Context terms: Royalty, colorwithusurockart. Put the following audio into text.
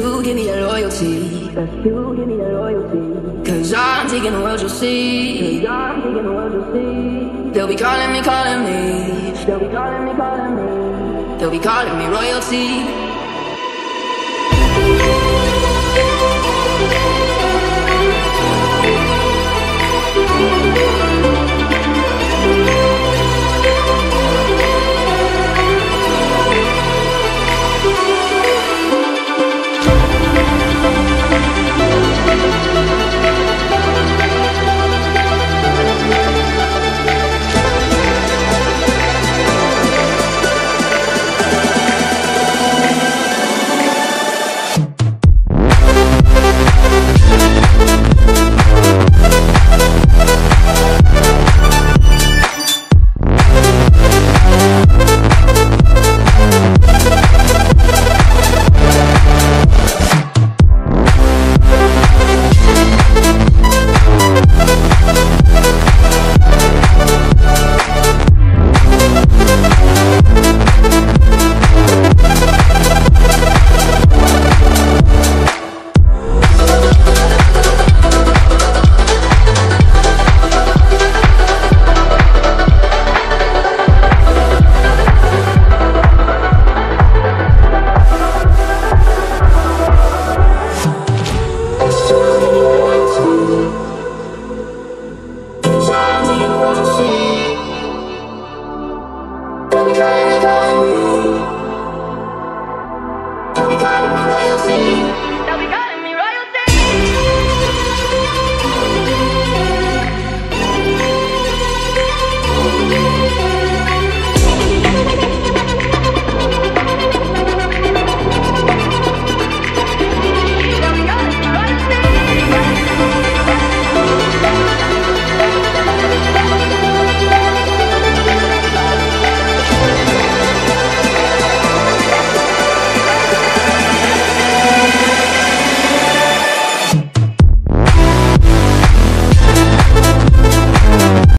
to give me that royalty. That's to give me that royalty. Cause I'm taking the world you'll see. Cause I'm taking the world you'll see. They'll be calling me, calling me. They'll be calling me, calling me. They'll be calling me royalty.